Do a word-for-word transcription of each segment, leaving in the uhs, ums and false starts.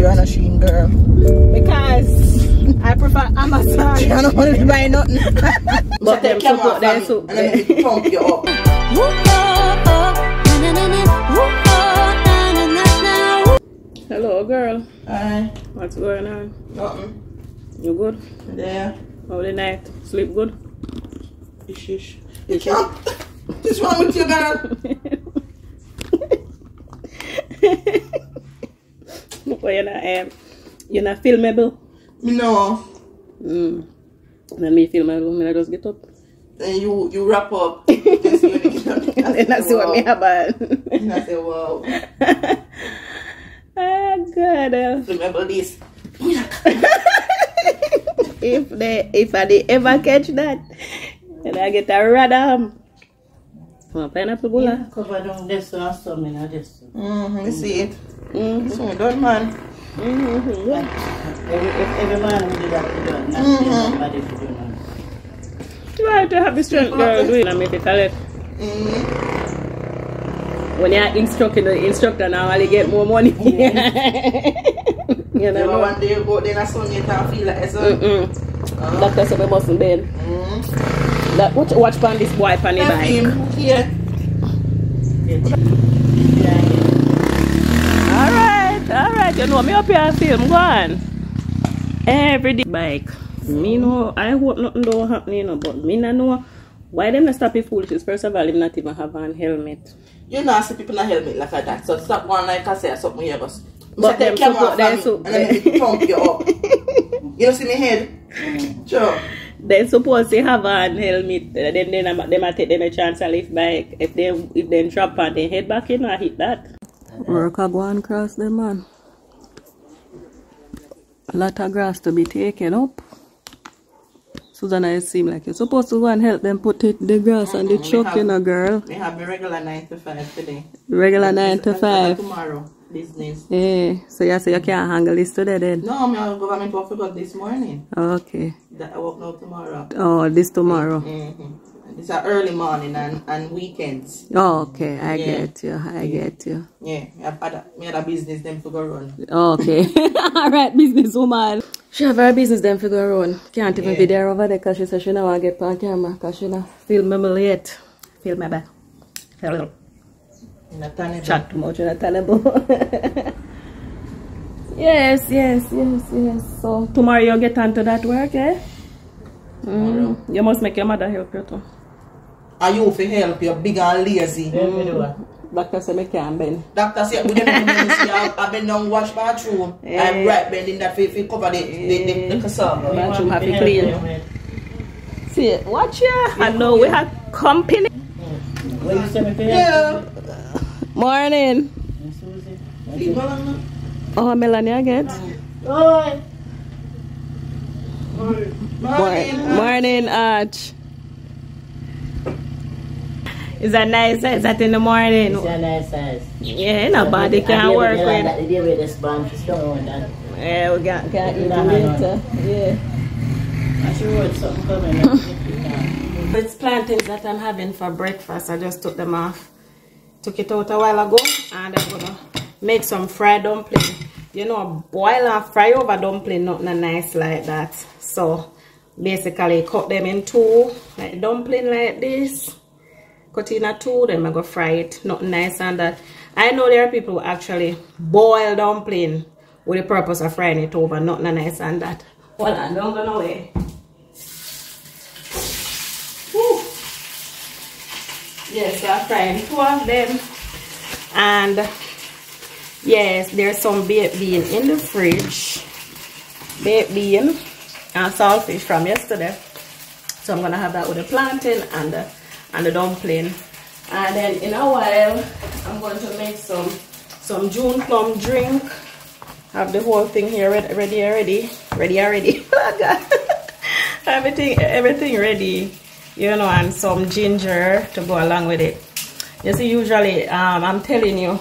you're on a sheen, girl. Because I prefer Amazon. You don't want to buy nothing. But they come up there too. And then they pump you up. Hello, girl. Hi. What's going on? Nothing. You good? Yeah. How the night? Sleep good? Ish, ish. You can't. What's wrong with you, girl? Well, you're not, um, you're not filmable? No. Mm. Let me filmable. I just get up. Then you, you wrap up. And then I see what me about. And I say, wow. Oh, God. Remember this. If they, if I they ever catch that, then I get a radam. Oh, pineapple bula. Cover down this one, so me not this. Mhm. You see it? Mhm. This one done, man. Mhm. Every every man will do that. Mhm. Try to have the strength, girl. Do it and make it talent. Mhm. When you're instructing the instructor now, you get more money. Mm-hmm. You know, one day you go then I saw you and feel like so. Mm-mm. Uh-huh. Doctor said we mustn't bend. Mm. That watch watch pan this boy pan the bike. Him. Yeah. Yeah. Alright, alright, you know me up here and film, go on. Every day bike. Me know I hope nothing don't happen, you know, but me not know why them not stop be foolish. First of all, them not even have a helmet. You know I see people not helmet like that. So stop one like I say something here but but them come out there so and then pump you up. You don't see me head? Sure. They supposed to have a helmet. Then then they might take them a chance and lift bike. If they if they drop and they head back in, I hit that. Work a go and cross them man. A lot of grass to be taken up. Susanna, it seems like you're supposed to go and help them put it, the grass mm-hmm. and the truck, you know, girl. We have a regular nine to five today. Regular nine to five. Tomorrow. Business. Yeah, so you say you can't handle this today then? No, I'm going to government work about this morning. Okay. That I work now tomorrow. Oh, this tomorrow. Mm-hmm. It's an early morning and, and weekends. Oh, okay, I yeah. get you, I yeah. get you. Yeah, I had a business them to go run. Okay, alright, business woman. She have her business them to go run. Can't even yeah. be there over there because she says she don't want to get on camera because she don't feel me yet. Feel me back. Hello. Chat too much, you're not tenable. Yes, yes, yes, yes. So tomorrow you'll get onto that work, eh? Mm. You must make your mother help you too. Are you for help? You're big and lazy. Mm. Doctor said I can't bend. Doctor said we don't I bend down wash bathroom. Yeah. I'm right bending that if you cover the the the, the cassava. Bathroom have to clean. See, watch ya. I know we have company. What you say, yeah. Morning. Oh, Melania get. Morning. Morning, Arch. Is that nice? Is that in the morning? It's a nice size. Yeah, ain't nobody can work with. Like the with this bomb. She's coming on. Yeah, we got got you later. Yeah. I should want something coming. It's plantains that I'm having for breakfast. I just took them off. Took it out a while ago and I'm gonna make some fried dumpling. You know, boil and fry over dumpling, not nice like that. So basically cut them in two, like dumpling like this. Cut in a two, then I go fry it, not nice and that. I know there are people who actually boil dumpling with the purpose of frying it over, not nice and that. Hold on, don't go nowhere. Yes, so I'm frying two of them, and yes, there's some baked bean in the fridge, baked bean and saltfish from yesterday. So I'm gonna have that with the plantain and the and the dumpling, and then in a while I'm going to make some some June plum drink. Have the whole thing here ready, ready already, ready already. Oh God, everything everything ready. You know, and some ginger to go along with it. You see, usually, um, I'm telling you,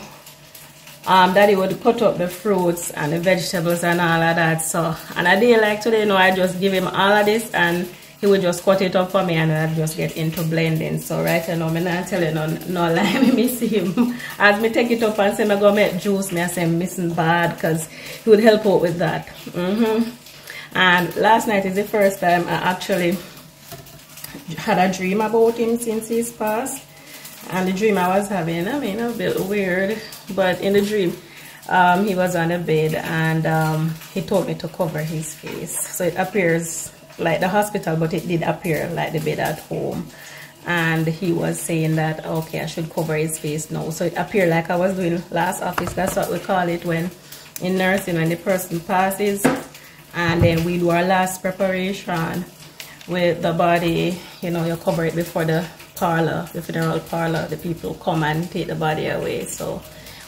um, Daddy would cut up the fruits and the vegetables and all of that. So, on a day like today, you know, I just give him all of this and he would just cut it up for me and I'd just get into blending. So right now, I'm not telling no, no lie, me miss him. As me take it up and say I'm going to make juice, me I say I'm missing bad because he would help out with that. Mm-hmm. And last night is the first time I actually had a dream about him since he's passed. And the dream I was having, I mean, a bit weird, but in the dream, um, he was on the bed and um, he told me to cover his face. So it appears like the hospital, but it did appear like the bed at home. And he was saying that, okay, I should cover his face now. So it appeared like I was doing last office. That's what we call it when in nursing, when the person passes. And then we do our last preparation with the body, you know, you cover it before the parlor, the funeral parlor, the people come and take the body away. So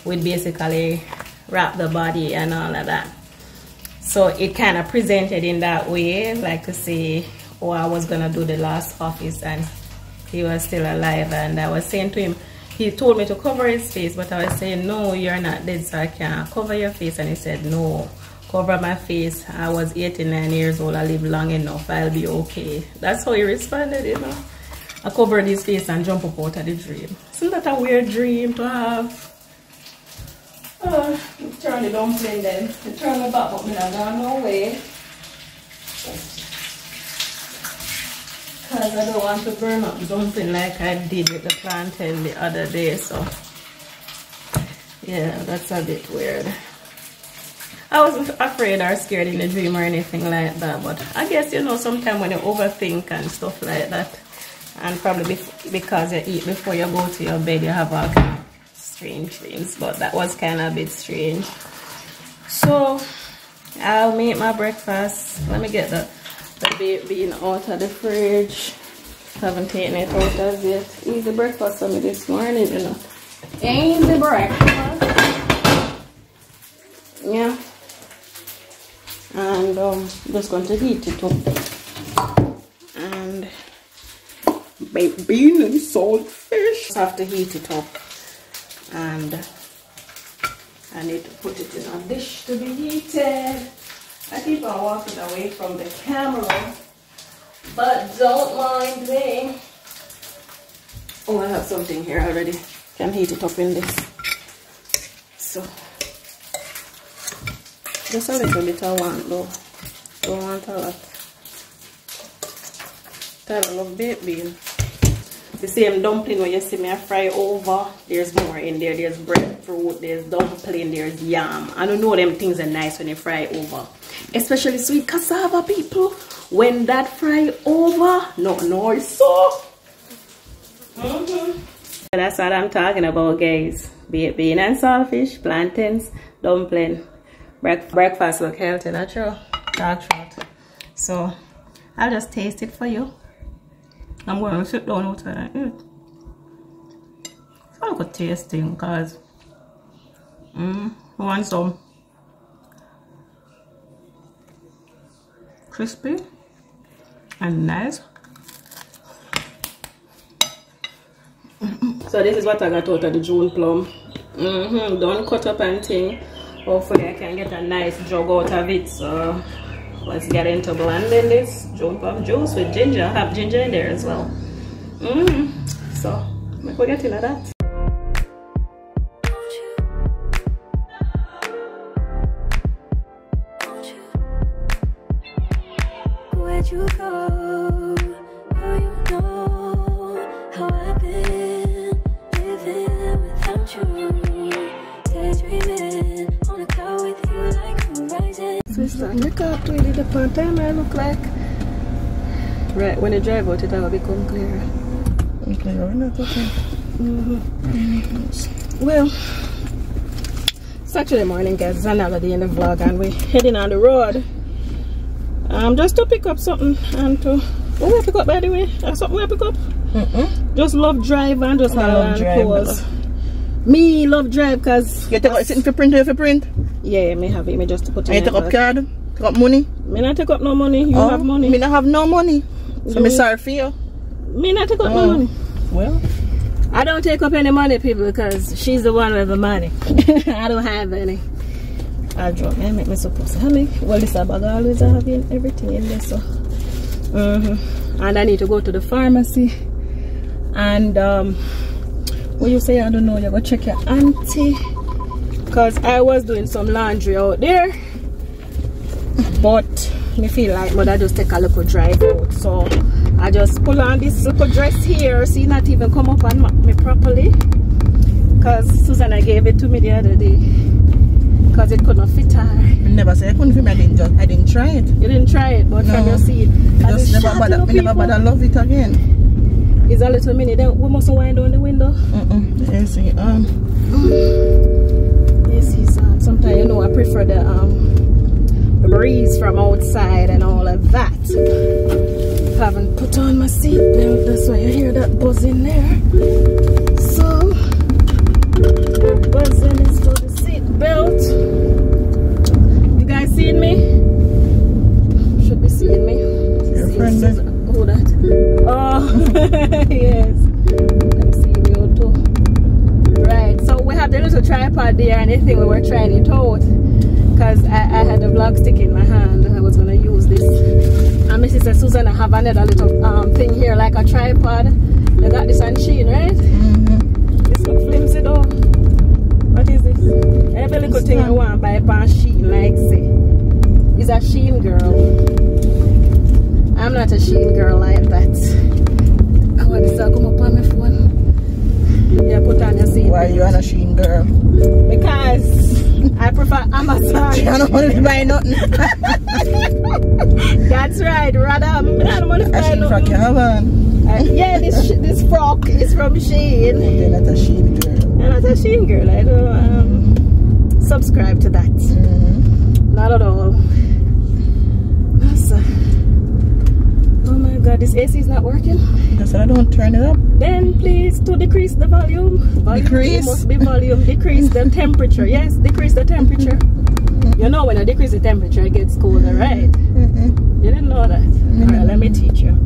we basically wrap the body and all of that. So it kind of presented in that way, like to say, oh, I was going to do the last office and he was still alive. And I was saying to him, he told me to cover his face, but I was saying, no, you're not dead, so I can't cover your face. And he said, no, cover my face. I was eighty-nine years old. I live long enough. I'll be okay. That's how he responded, you know. I covered his face and jump up out of the dream. Isn't that a weird dream to have? Oh, I'm trying to don't play then. I turn my back, but I'm not going no way. Because I don't want to burn up something like I did with the plantain the other day. So, yeah, that's a bit weird. I wasn't afraid or scared in the dream or anything like that. But I guess, you know, sometimes when you overthink and stuff like that, and probably because you eat before you go to your bed, you have all kind of strange dreams. But that was kind of a bit strange. So, I'll make my breakfast. Let me get the, the baked bean out of the fridge. Haven't taken it out as yet. Easy breakfast for me this morning, you know. Easy breakfast. Yeah. And um, just going to heat it up. And baked bean and salt fish. Just have to heat it up. And I need to put it in a dish to be heated. I keep on walking away from the camera, but don't mind me. Oh, I have something here already. Can heat it up in this. So. Just a little bit I want though. Don't want a lot. Tyler love baked bean. The same dumpling where you see me I fry over, there's more in there. There's breadfruit, there's dumpling, there's yam. I don't know them things are nice when they fry over. Especially sweet cassava people. When that fry over, no, no, it's so. Mm-hmm. That's what I'm talking about, guys. Baked bean and saltfish, plantains, dumpling. Breakfast look healthy, natural, natural. So I'll just taste it for you. I'm going to sit down outside and eat. It's not good tasting because mm, I want some crispy and nice. So this is what I got out of the June plum. Mm-hmm, don't cut up anything. Hopefully I can get a nice jug out of it. So let's get into blending this June plum juice with ginger. I have ginger in there as well. Mm. So make we get into that. Where'd you go? Oh, you know how I've been living without you. Daydreaming. Sister, I can't really depend on what I look like. Right, when you drive out it will become clearer. Clearer, not okay. Mm-hmm. Well, Saturday morning, guys, it's another day in the vlog and we're heading on the road. Um, just to pick up something and to... What do I pick up, by the way? Uh, something I pick up? Mm-hmm. Just love drive and just have a pause. Me love drive because... You take out something for print or for print? Yeah, me have it. Me just put it. You take up card? Take up money? Me not take up no money. You oh, have money. Me not have no money. So me sorry for you. Me not take up oh. no money. Well, I don't take up any money, people, because she's the one with the money. I don't have any. I drop me. I make me supposed to have me. Well, this bag always having everything in there, so Mm-hmm. And I need to go to the pharmacy. And um, what you say? I don't know. You go check your auntie, cause I was doing some laundry out there. But me feel like, but I just take a little drive out. So I just pull on this little dress here. See, not even come up on me properly, cause Susanna gave it to me the other day, cause it couldn't fit her. I never said I couldn't fit me. I didn't. Just, I didn't try it. You didn't try it, but no. From your seat, I just never bother. I never bother love it again. It's a little minute, then we must wind down the window. Mm-mm. The A C on. The A C's on. Sometimes, you know, I prefer the um, breeze from outside and all of that. I haven't put on my seatbelt, that's why you hear that buzz in there. So, the buzzing is for the seatbelt. You guys seeing me? Should be seeing me. Your friend. Oh, that. Oh, yes. I'm seeing you too. Right, so we have the little tripod there and anything we were trying it out. Because I, I had a vlog stick in my hand and I was going to use this. And Missus Susan, I have another little um, thing here, like a tripod. I got this on Shein, right? Mm-hmm. This look flimsy though. What is this? Every little it's thing fun. I want by on Shein, like say. It's a Shein girl. I'm not a Shein girl like that. I want this to come up on my phone. Yeah, put on your seat. Why you are a Shein girl? Because I prefer Amazon. I don't want to buy nothing. That's right, rather I don't want to buy nothing. From Calvin. Uh, yeah, this this frock is from Shein. You're not a Shein girl. I'm not a Shein girl. I don't um, subscribe to that. Mm-hmm. Not at all. That's uh, God, this A C is not working. That's why I don't turn it up. Then please to decrease the volume. volume decrease. Must be volume. Decrease the temperature. Yes, decrease the temperature. You know when I decrease the temperature, it gets colder, right? Mm-hmm. You didn't know that. Mm-hmm. All right, let me teach you.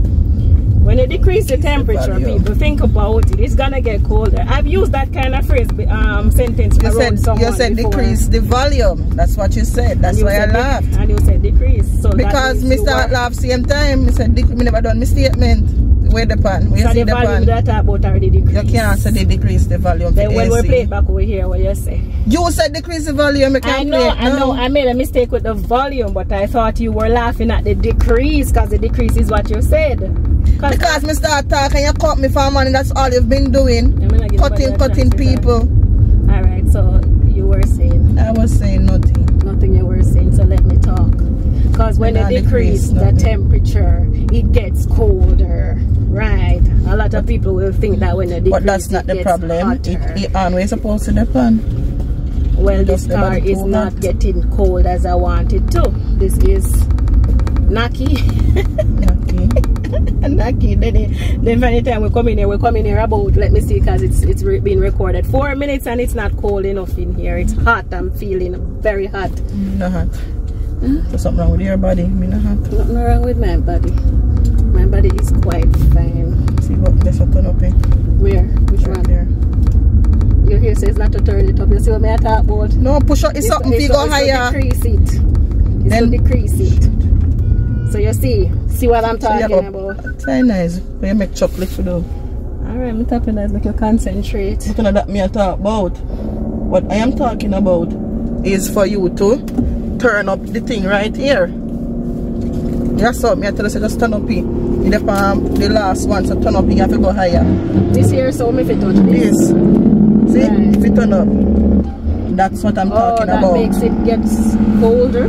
When you decrease the temperature, the people think about it. It's gonna get colder. I've used that kind of phrase, um, sentence. You said you said before. Decrease the volume. That's what you said. That's you why said I laughed. And you said decrease. So because Mister laughed same time. Mister Dick, we never done my statement. Where the pan? We so see the, the volume pan. That I about already decreased. You can't say they decrease the volume. Then the when A C. We play it back over here, what you say? You said decrease the volume. I know. I know. I made a mistake with the volume, but I thought you were laughing at the decrease because the decrease is what you said. Because I start talking, you cut me for money, that's all you've been doing. I mean, cutting, cutting people. Alright, so you were saying. I was saying nothing. Nothing you were saying, so let me talk. Because when you decrease the temperature, it gets colder. Right. A lot of people will think that when you decrease, but that's not the problem. It always supposed to depend. Well, this car is not getting cold as I want it to. This is Naki. Naki. Naki. Then, then any time we come in here, we come in here about, let me see, because it's, it's re been recorded. Four minutes and it's not cold enough in here. It's hot. I'm feeling very hot. Mm, not hot. Huh? There's something wrong with your body. Me not hot. Nothing wrong with my body. My body is quite fine. See what this will turn up in. Where? Which right one? There. Your hair says not to turn it up. You see what I talk about? No, push up. It's, it's something bigger, so, higher. Decrease it. It's then decrease it. So you see, see what I'm talking so about. Try nice. We make chocolate for though. Alright, I'm tapping nice, make you concentrate. Nothing that me I talk about. What I am talking about is for you to turn up the thing right here. That's what me I tell you, just turn up here. In the palm, the last one, so turn up here, you have to go higher. This here, so if it touch this. This. See, right. If you turn up, that's what I'm oh, talking that about. That makes it gets colder.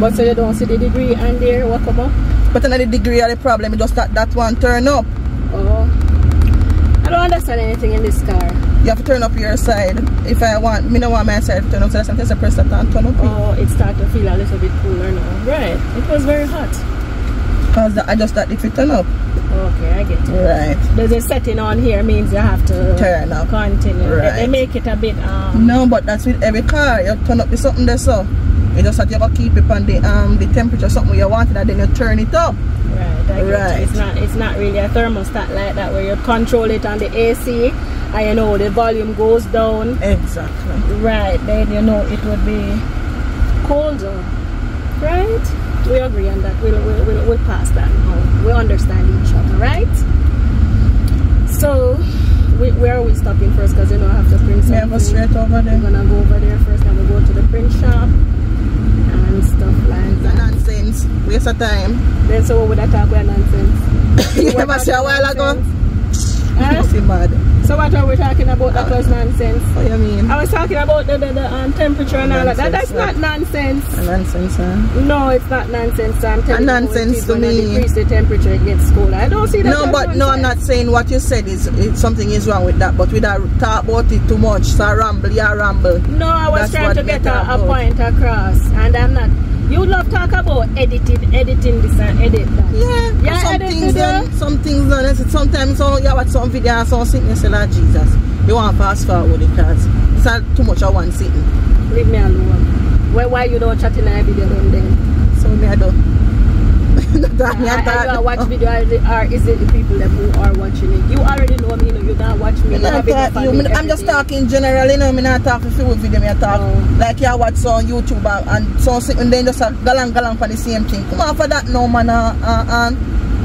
But so you don't see the degree and there what come up? But another degree of the problem, just that that one turn up. Oh. I don't understand anything in this car. You have to turn up your side. If I want, me don't want my side to turn up, so sometimes I press that and turn up. Oh, it starts to feel a little bit cooler now. Right. It was very hot. Because I just thought if you turn up. Okay, I get it. Right. There's a setting on here means you have to turn up. Continue. Right. They, they make it a bit um no, but that's with every car. You have to turn up with something there so. You just have to keep it on the um the temperature something you wanted and then you turn it up. Right, I right. It's not it's not really a thermostat like that where you control it on the A C and you know the volume goes down. Exactly. Right, then you know it would be colder. Right? we agree on that. We'll, we'll, we'll, we'll pass that now. We understand each other, right? So, we, where are we stopping first? Because you know I have to print something. Yeah, we're straight over there. We're going to go over there first and we'll go to the print shop and stuff like that. Nonsense. Waste of time. Then so we would talk about nonsense. You never said a while ago? Huh? It's bad. So what are we talking about? That was nonsense. What do you mean? I was talking about the, the, the um, temperature and all that. that. That's not nonsense. A nonsense, huh? No, it's not nonsense. I'm telling nonsense to me. Decrease the temperature, it gets colder. I don't see that. No, but nonsense. No, I'm not saying what you said is it, something is wrong with that. But we don't talk about it too much. So I ramble, you yeah, ramble. No, I was That's trying to get a, a point across, and I'm not. You love talk about editing, editing this and edit that. Yeah, yeah some, things done, some things done. Sometimes oh, you watch some video and some sickness and like Jesus. You want to fast forward because it's not too much of one sitting. Leave me alone. Why, why you don't chat in a video then? then? So me I don't. That yeah, me I, I, I watch oh. video or is it the people that who are watching it? You already know me, you, know, you don't watch me. You you, me I'm just talking generally, you know, I'm not talking with video, I talk oh. like you watch on YouTube and so and then just galang galang for the same thing. Come on for that no man uh, uh, and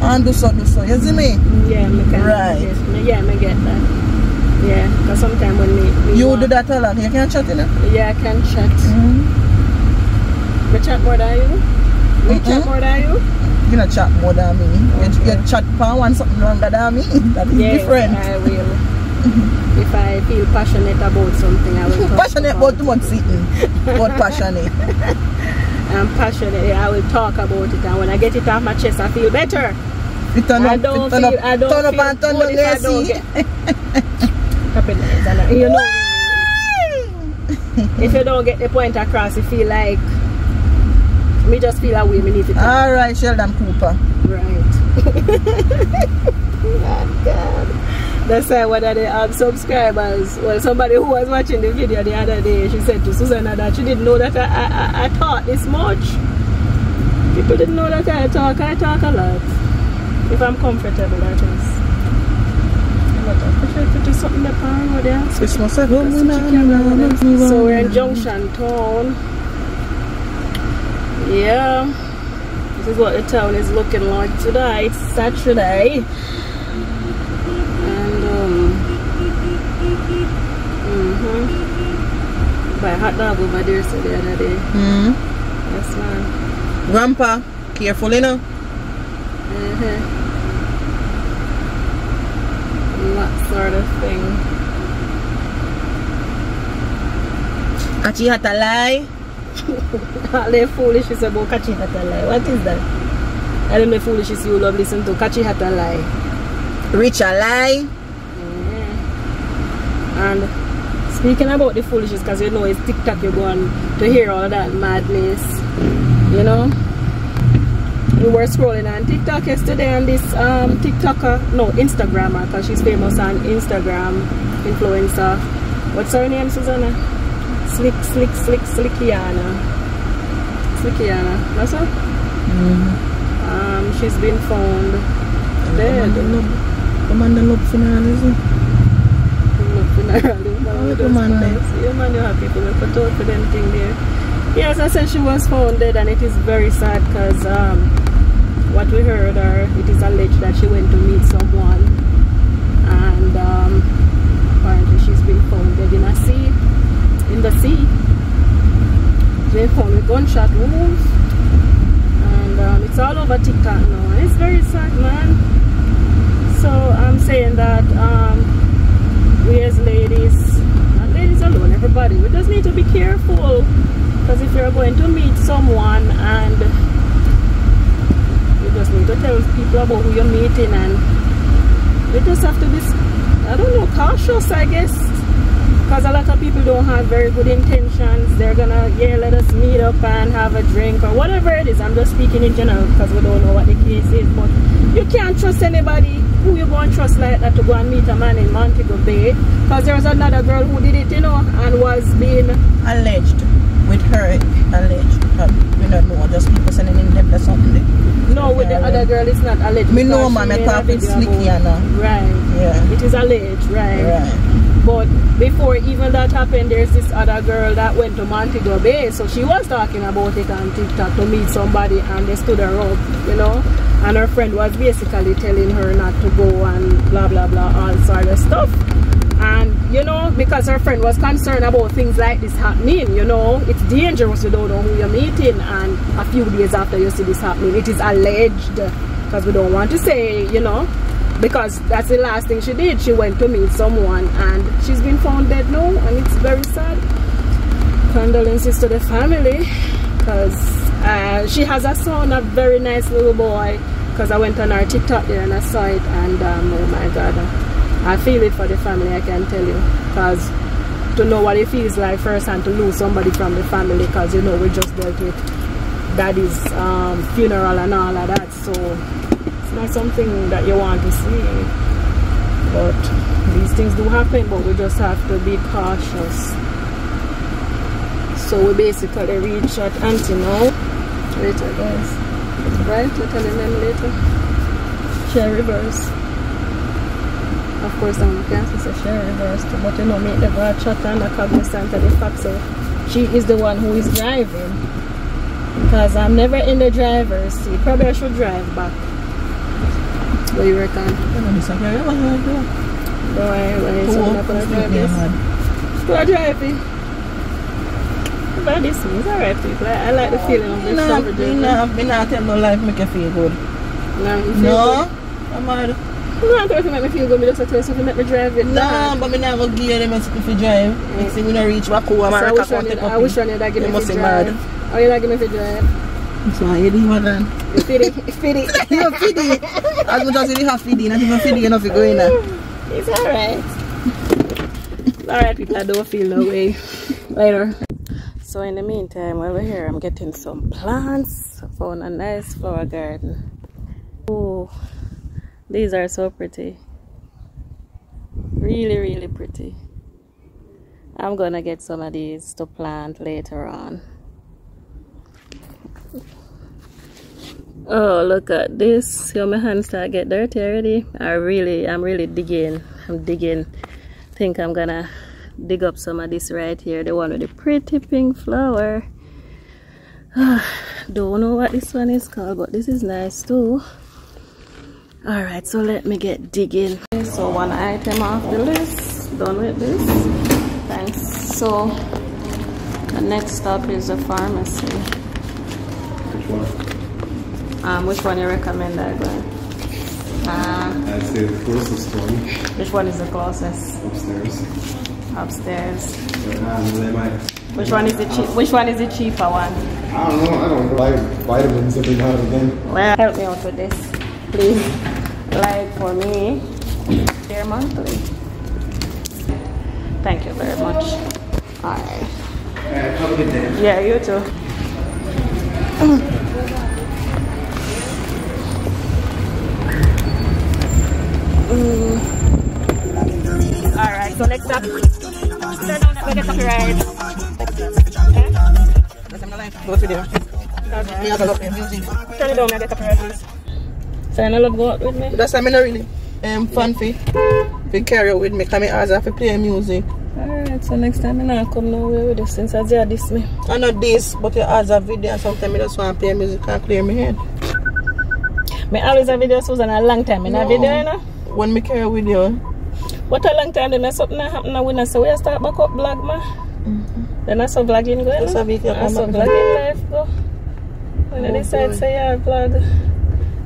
and do so, do so, you see me? Yeah, me can. Right. Yes, me, yeah, I get that. Yeah, because sometimes when we, we You want, do that a lot, you can chat, you know? Yeah, I can chat. Mm-hmm. We chat more than you? We mm-hmm. chat more than you? You know, chat more than me. Okay. You, you chat for one something longer than me. That is yeah, different. I will. If I feel passionate about something, I will talk passionate about, about one sitting. But passionate. I'm passionate. I will talk about it, and when I get it off my chest, I feel better. You turn up, I don't turn feel, up, I don't turn feel up and turn up, I don't get. You know, if you don't get the point across, you feel like me just feel away. We need it. All right, Sheldon Cooper. Right. God, God. That's why one of the um, subscribers, well, somebody who was watching the video the other day, she said to Susanna that she didn't know that I, I, I talk this much. People didn't know that I talk. I talk a lot. If I'm comfortable, that is. So we're in Junction Town. Yeah. This is what the town is looking like today. It's Saturday. And um mm-hmm. Buy a hot dog over there so the other day. Mm-hmm. Yes ma'am. Grandpa, careful enough. Mm-hmm. That sort of thing. Kachi hatalai. They're foolish is about Kachi hatalai. What is that? I don't know foolish is you love listen to Kachi hatalai. Rich a lie. Yeah. And speaking about the foolishness, because you know it's TikTok, you're going to hear all that madness. You know? We were scrolling on TikTok yesterday and this um, TikToker, no, Instagrammer, because she's famous on Instagram, influencer. What's her name, Susanna? Slick, Slick, Slick, Slickiana. Slickiana, that's her? Mm-hmm. Um, she's been found dead. The man that look funeral, is it? Look funeral, the man with those guys. You man, you have people that put out for them thing there. Yes, I said she was found dead and it is very sad because, um, what we heard, or it is alleged that she went to meet someone and um, apparently she's been found dead in a sea, in the sea. They found with gunshot wounds and um, it's all over TikTok now. It's very sad, man. So I'm saying that um, we as ladies, and ladies alone, everybody, we just need to be careful because if you're going to meet someone and just need to tell people about who you're meeting and you just have to be, I don't know, cautious I guess, because a lot of people don't have very good intentions. They're gonna, yeah, let us meet up and have a drink or whatever it is. I'm just speaking in general because we don't know what the case is, but you can't trust anybody who you won't trust like that to go and meet a man in Montego Bay, because there's another girl who did it, you know, and was being alleged with her alleged but we don't know, just people sending in them or something. No, with the other girl it's not alleged. Me know, ma'am, I talk with Slickiana. Right. Yeah. It is alleged, right. Right. But before even that happened, there's this other girl that went to Montego Bay, so she was talking about it on TikTok to meet somebody, and they stood her up, you know, and her friend was basically telling her not to go and blah blah blah, all sort of stuff. And you know, because her friend was concerned about things like this happening, you know, it's dangerous, you don't know who you're meeting. And a few days after you see this happening, it is alleged, because we don't want to say, you know, because that's the last thing she did. She went to meet someone and she's been found dead now, and it's very sad. Condolences to the family, because uh, she has a son, a very nice little boy, because I went on her TikTok there and I saw it, and um, oh my God, I feel it for the family, I can tell you, because to know what it feels like first, and to lose somebody from the family, because you know, we just dealt with daddy's um, funeral and all of that, so it's not something that you want to see, but these things do happen, but we just have to be cautious. So we basically reach out auntie now, later guys, right, we're telling them later, share reverse. Of course, I'm against the share reversed, but you know, make the girl chat and a cognizant of the fact, so she is the one who is driving, because I'm never in the driver's seat. Probably I should drive back. What do you reckon? I'm going to do I going to do. No, I ain't going to drive this. Go drive it. But this means alright, people. I, I like the feeling of the shovel. You know, I've been out no life make you feel good. No, feel no good? I'm out. You don't have to make me feel good, just tell you make me drive it. No, but I'm not going to give you the message if you drive. Next thing we don't reach back home, I wish I did. I wish I did. I give me the drive. Oh, you don't give me the drive? So I didn't want that. You feed it. You feed it. You feed it. As much as you have feed it, not even feed it, you know if you go in there. It's alright. Alright, people, I don't feel no way. Later. So in the meantime, over here, I'm getting some plants. I found a nice flower garden. Oh. These are so pretty, really really pretty. I'm gonna get some of these to plant later on. Oh, look at this. See how my hands start get dirty already. I really I'm really digging I'm digging think I'm gonna dig up some of this right here, the one with the pretty pink flower. Don't know what this one is called, but this is nice too. All right, so let me get digging. So one item off the list, done with this, thanks. So the next stop is the pharmacy. Which one? Um, which one you recommend I go? Uh, I'd say the closest one. Which one is the closest? Upstairs. Upstairs. But, um, which one is the cheap? Which one is the cheaper one? I don't know. I don't like vitamins every now and again. Well, help me out with this, please. Like for me, they're monthly. Thank you very much. All right. Have a good day. Yeah, you too. Mm. All right. So next up, turn on the copyright. Turn it on and get copyright. I love go out with me. That's why I don't really um, fun for to carry out with me, because I always have to play music. Alright, so next time I don't come nowhere with this since I did this me. I not this, but I always have video and sometimes I just want to play music and clear my head. I always have videos for a long time in no. a video, you know? When I carry with you. What a long time, then something happened and we so we start back up vlog, man. Mm -hmm. Then I saw vlogging going. That's I saw vlogging life go. When I decide say I vlog.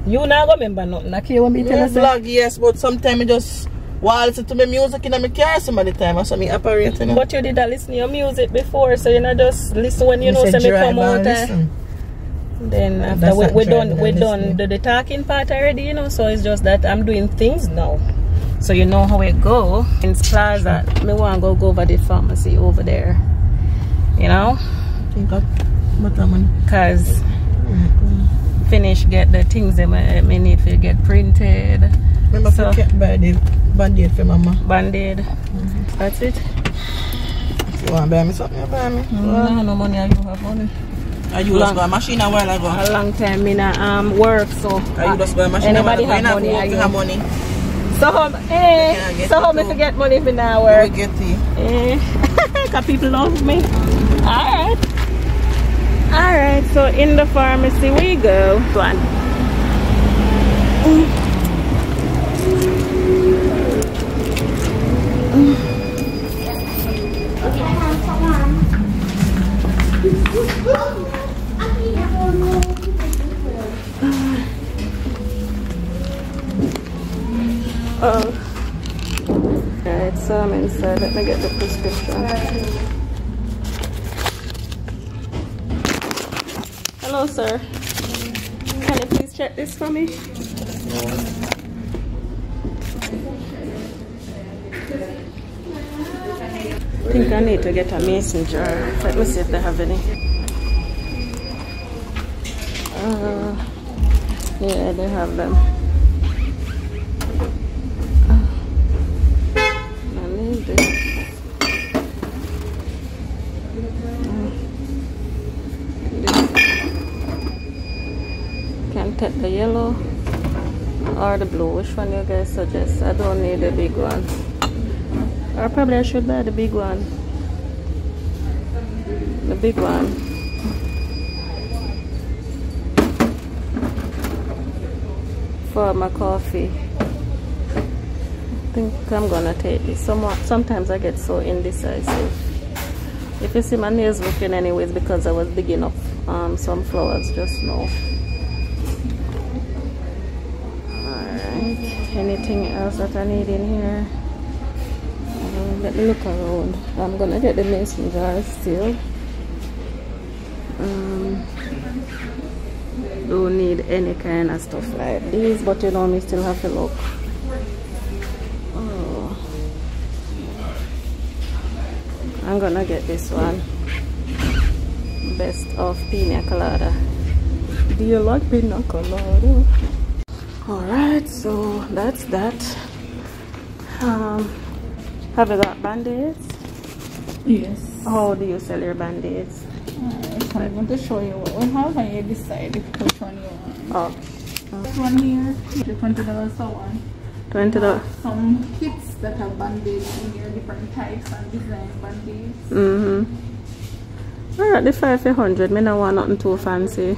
You now remember nothing, okay? You want me to tell us? Vlog, yes, but sometimes I just waltz to my music in my car some of the time, so I operate, you know? But you did not listen to your music before, so you not just listen when you know so me come out. Uh, then after we, we done, we done do the talking part already, you know, so it's just that I'm doing things now. So you know how it go. In Plaza, me want to go, go over the pharmacy over there, you know? Because... finish get the things that I need to get printed. Remember so, I kept buy the band-aid for mama. Band-aid. Mm-hmm. That's it. You want to buy me something? You buy me. Mm-hmm. Well, I don't have no money. I you have money. I you just buy a machine a while ago. A long time I um, work so. I you just buy a machine a while ago. Anybody have money? I have money. So home, eh, so home if you get money for now work. You get tea. Eh, cause people love me. Alright. Alright, so in the pharmacy we go. One. Mm. Oh. Alright, so I'm inside. Let me get the prescription. Hello, sir. Can you please check this for me? I think I need to get a mason jar. Let me see if they have any. Uh, yeah, they have them. Take the yellow or the blue, which one you guys suggest? I don't need the big one, or probably I should buy the big one. The big one. For my coffee. I think I'm gonna take this. Somewhat, sometimes I get so indecisive. If you see my nails looking anyways, because I was digging up um, some flowers just now. Anything else that I need in here? Um, let me look around. I'm gonna get the mason jars still. Um, don't need any kind of stuff like this, but you know me still have to look. Oh, I'm gonna get this one. Best of pina colada. Do you like pina colada? Alright, so that's that. Um, have you got band-aids? Yes. How do you sell your band-aids? Uh, I'm going to show you what we have and you decide which one you want. Oh. This one here, twenty dollars for one. twenty dollars? Some kits that have band-aids in here, different types and design band-aids. Mm-hmm. Alright, the five hundred, I don't want nothing too fancy.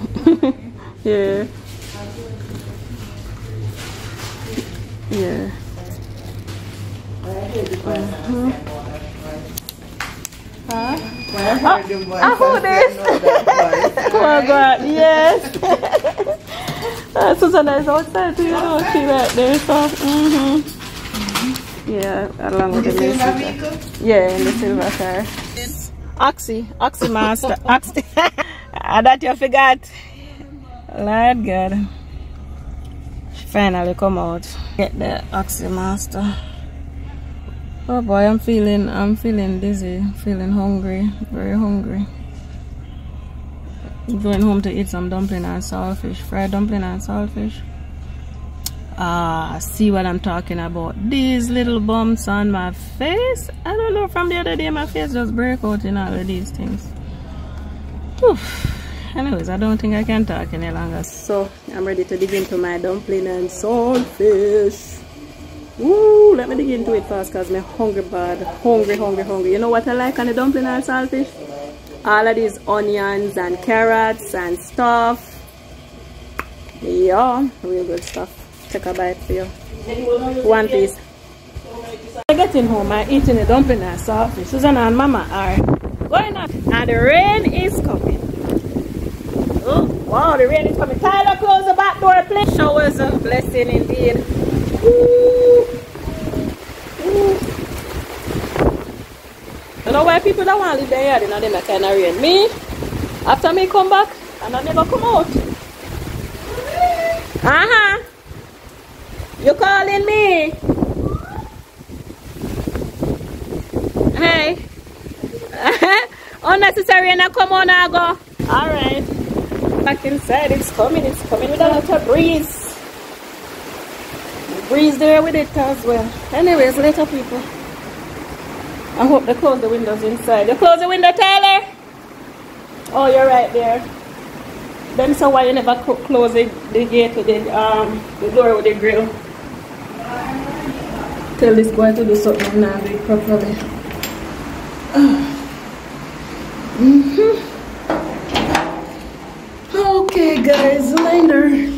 Yeah. Yeah. Mm-hmm. Huh? When I heard the voice, I heard this. Oh God, yes. uh, Susanna is outside, you know, she right there. So, mm-hmm. Mm-hmm. Yeah, along with the silver. Yeah, in the silver car. Oxy, Oxy Master, Oxy. That you forgot. Lord God. Finally come out. Get the Oxy Master. Oh boy, I'm feeling I'm feeling dizzy, feeling hungry, very hungry. Going home to eat some dumpling and saltfish, fried dumpling and saltfish. Ah, uh, see what I'm talking about. These little bumps on my face. I don't know, from the other day my face just break out in all of these things. Oof. Anyways, I don't think I can talk any longer. So, I'm ready to dig into my dumpling and saltfish. Woo! Let me dig into it fast because I'm hungry bad. Hungry, hungry, hungry. You know what I like on the dumpling and saltfish? All of these onions and carrots and stuff. Yeah, real good stuff. Take a bite for you. One piece. I'm getting home and eating the dumpling and saltfish. Susanna and Mama are going out. And the rain is coming. Oh, wow, the rain is coming. Tyler, close the back door, please. Showers of blessing indeed. Ooh. Ooh. You know why people don't want to live their yard in you know, that kind of rain? Me, after me come back, and I never come out. Uh-huh. You calling me? Hey. Unnecessary and I come on and I go. All right. Back inside, it's coming, it's coming with a lot of breeze. Breeze there with it as well. Anyways, later people. I hope they close the windows inside. You close the window, Tyler? Oh, you're right there. Then so why you never close the, the gate with the um the door with the grill. tell this boy to do something and not do it properly. Mm-hmm. Okay guys, later.